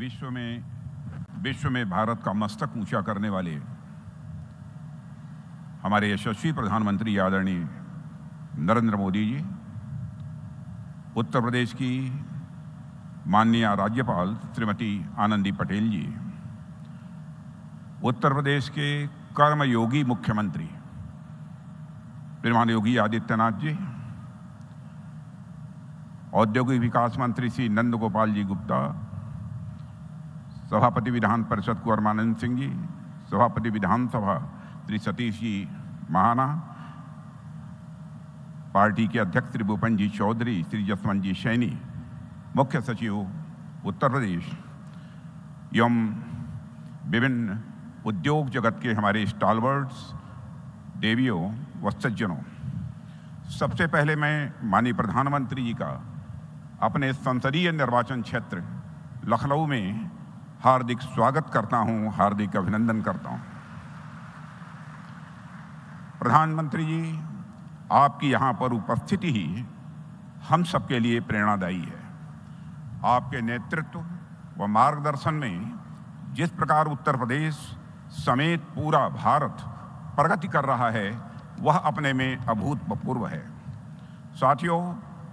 विश्व में भारत का मस्तक ऊंचा करने वाले हमारे यशस्वी प्रधानमंत्री आदरणीय नरेंद्र मोदी जी, उत्तर प्रदेश की माननीय राज्यपाल श्रीमती आनंदी पटेल जी, उत्तर प्रदेश के कर्मयोगी मुख्यमंत्री श्रीमान योगी आदित्यनाथ जी, औद्योगिक विकास मंत्री श्री नंद गोपाल जी गुप्ता, सभापति विधान परिषद कुंवर नरेंद्र सिंह जी, सभापति विधानसभा श्री सतीश जी महाना, पार्टी के अध्यक्ष श्री भूपेंद्र चौधरी, श्री जसवंत सैनी, मुख्य सचिव उत्तर प्रदेश एवं विभिन्न उद्योग जगत के हमारे स्टालवर्ड्स, देवियों व सज्जनों, सबसे पहले मैं माननीय प्रधानमंत्री जी का अपने संसदीय निर्वाचन क्षेत्र लखनऊ में हार्दिक स्वागत करता हूं, हार्दिक अभिनंदन करता हूं। प्रधानमंत्री जी, आपकी यहाँ पर उपस्थिति ही हम सबके लिए प्रेरणादायी है। आपके नेतृत्व व मार्गदर्शन में जिस प्रकार उत्तर प्रदेश समेत पूरा भारत प्रगति कर रहा है, वह अपने में अभूतपूर्व है। साथियों,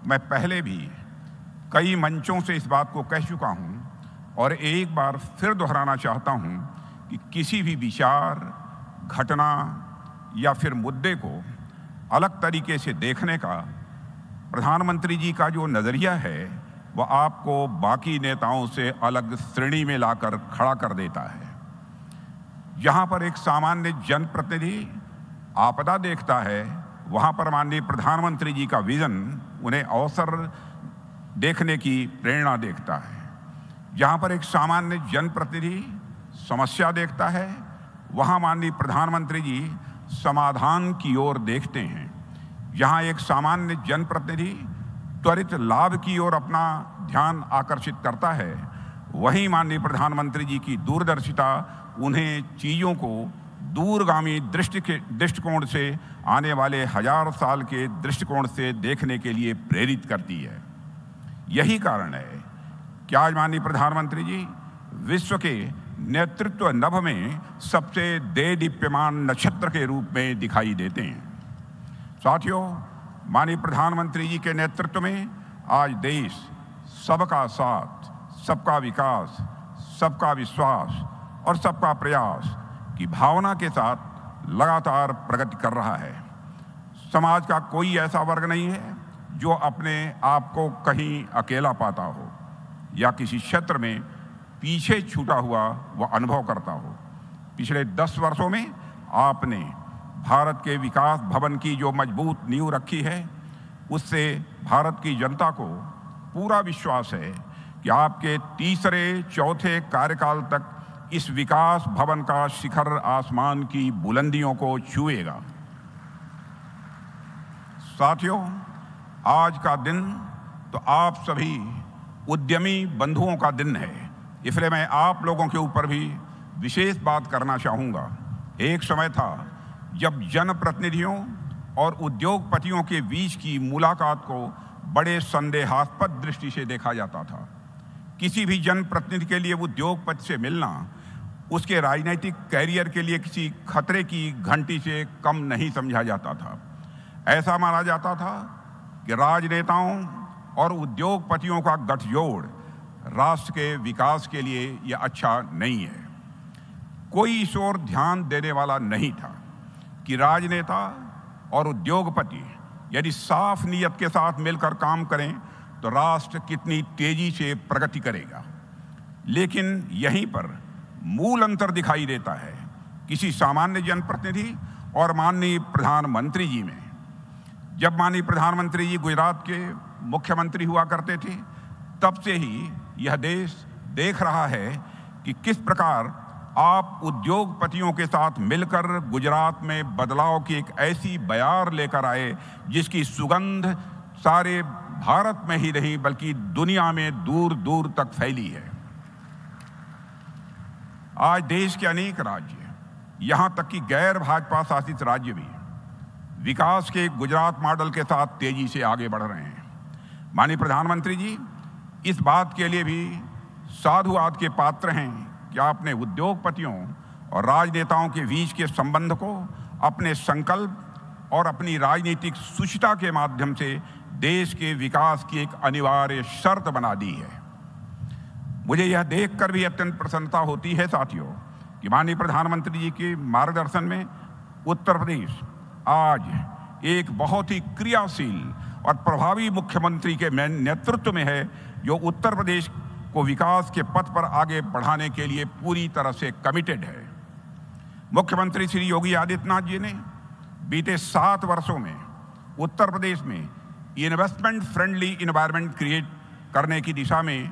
मैं पहले भी कई मंचों से इस बात को कह चुका हूं और एक बार फिर दोहराना चाहता हूं कि किसी भी विचार, घटना या फिर मुद्दे को अलग तरीके से देखने का प्रधानमंत्री जी का जो नज़रिया है, वह आपको बाकी नेताओं से अलग श्रेणी में लाकर खड़ा कर देता है। यहाँ पर एक सामान्य जनप्रतिनिधि आपदा देखता है, वहाँ पर माननीय प्रधानमंत्री जी का विज़न उन्हें अवसर देखने की प्रेरणा देखता है। यहाँ पर एक सामान्य जनप्रतिनिधि समस्या देखता है, वहाँ माननीय प्रधानमंत्री जी समाधान की ओर देखते हैं। यहाँ एक सामान्य जनप्रतिनिधि त्वरित लाभ की ओर अपना ध्यान आकर्षित करता है, वहीं माननीय प्रधानमंत्री जी की दूरदर्शिता उन्हें चीज़ों को दूरगामी दृष्टिकोण से, आने वाले हजार साल के दृष्टिकोण से देखने के लिए प्रेरित करती है। यही कारण है कि आज माननीय प्रधानमंत्री जी विश्व के नेतृत्व नभ में सबसे देदीप्यमान नक्षत्र के रूप में दिखाई देते हैं। साथियों, माननीय प्रधानमंत्री जी के नेतृत्व में आज देश सबका साथ, सबका विकास, सबका विश्वास और सबका प्रयास की भावना के साथ लगातार प्रगति कर रहा है। समाज का कोई ऐसा वर्ग नहीं है जो अपने आप को कहीं अकेला पाता हो या किसी क्षेत्र में पीछे छूटा हुआ वह अनुभव करता हो। पिछले 10 वर्षों में आपने भारत के विकास भवन की जो मजबूत नींव रखी है, उससे भारत की जनता को पूरा विश्वास है कि आपके तीसरे चौथे कार्यकाल तक इस विकास भवन का शिखर आसमान की बुलंदियों को छुएगा। साथियों, आज का दिन तो आप सभी उद्यमी बंधुओं का दिन है, इसलिए मैं आप लोगों के ऊपर भी विशेष बात करना चाहूँगा। एक समय था जब जनप्रतिनिधियों और उद्योगपतियों के बीच की मुलाकात को बड़े संदेहास्पद दृष्टि से देखा जाता था। किसी भी जनप्रतिनिधि के लिए उद्योगपति से मिलना उसके राजनीतिक कैरियर के लिए किसी खतरे की घंटी से कम नहीं समझा जाता था। ऐसा माना जाता था कि राजनेताओं और उद्योगपतियों का गठजोड़ राष्ट्र के विकास के लिए यह अच्छा नहीं है। कोई इस ओर ध्यान देने वाला नहीं था कि राजनेता और उद्योगपति यदि साफ नीयत के साथ मिलकर काम करें तो राष्ट्र कितनी तेजी से प्रगति करेगा। लेकिन यहीं पर मूल अंतर दिखाई देता है किसी सामान्य जनप्रतिनिधि और माननीय प्रधानमंत्री जी में। जब माननीय प्रधानमंत्री जी गुजरात के मुख्यमंत्री हुआ करते थे, तब से ही यह देश देख रहा है कि किस प्रकार आप उद्योगपतियों के साथ मिलकर गुजरात में बदलाव की एक ऐसी बयार लेकर आए जिसकी सुगंध सारे भारत में ही नहीं बल्कि दुनिया में दूर दूर तक फैली है। आज देश के अनेक राज्य, यहाँ तक कि गैर भाजपा शासित राज्य भी विकास के गुजरात मॉडल के साथ तेजी से आगे बढ़ रहे हैं। माननीय प्रधानमंत्री जी इस बात के लिए भी साधुवाद के पात्र हैं कि आपने उद्योगपतियों और राजनेताओं के बीच के संबंध को अपने संकल्प और अपनी राजनीतिक शुचिता के माध्यम से देश के विकास की एक अनिवार्य शर्त बना दी है। मुझे यह देखकर भी अत्यंत प्रसन्नता होती है साथियों कि माननीय प्रधानमंत्री जी के मार्गदर्शन में उत्तर प्रदेश आज एक बहुत ही क्रियाशील और प्रभावी मुख्यमंत्री के नेतृत्व में है, जो उत्तर प्रदेश को विकास के पथ पर आगे बढ़ाने के लिए पूरी तरह से कमिटेड है। मुख्यमंत्री श्री योगी आदित्यनाथ जी ने बीते 7 वर्षों में उत्तर प्रदेश में इन्वेस्टमेंट फ्रेंडली इन्वायरमेंट क्रिएट करने की दिशा में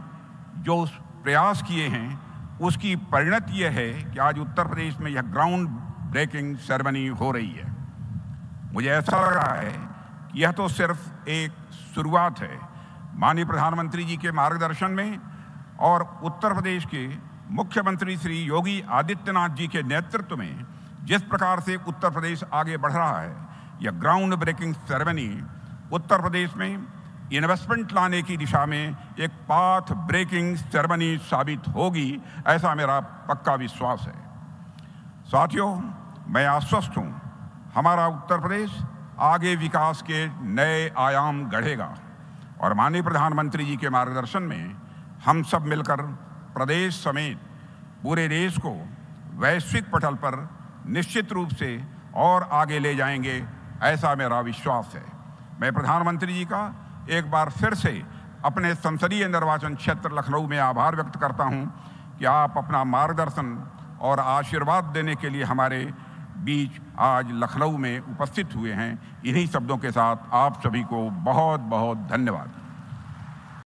जो प्रयास किए हैं उसकी परिणत यह है कि आज उत्तर प्रदेश में यह ग्राउंड ब्रेकिंग सेरेमनी हो रही है। मुझे ऐसा लग रहा है कि यह तो सिर्फ एक शुरुआत है। माननीय प्रधानमंत्री जी के मार्गदर्शन में और उत्तर प्रदेश के मुख्यमंत्री श्री योगी आदित्यनाथ जी के नेतृत्व में जिस प्रकार से उत्तर प्रदेश आगे बढ़ रहा है, यह ground breaking ceremony Uttar Pradesh में इन्वेस्टमेंट लाने की दिशा में एक पाथ ब्रेकिंग सेरेमनी साबित होगी, ऐसा मेरा पक्का विश्वास है। साथियों, मैं आश्वस्त हूँ हमारा उत्तर प्रदेश आगे विकास के नए आयाम गढ़ेगा और माननीय प्रधानमंत्री जी के मार्गदर्शन में हम सब मिलकर प्रदेश समेत पूरे देश को वैश्विक पटल पर निश्चित रूप से और आगे ले जाएंगे, ऐसा मेरा विश्वास है। मैं प्रधानमंत्री जी का एक बार फिर से अपने संसदीय निर्वाचन क्षेत्र लखनऊ में आभार व्यक्त करता हूं कि आप अपना मार्गदर्शन और आशीर्वाद देने के लिए हमारे बीच आज लखनऊ में उपस्थित हुए हैं। इन्हीं शब्दों के साथ आप सभी को बहुत बहुत धन्यवाद।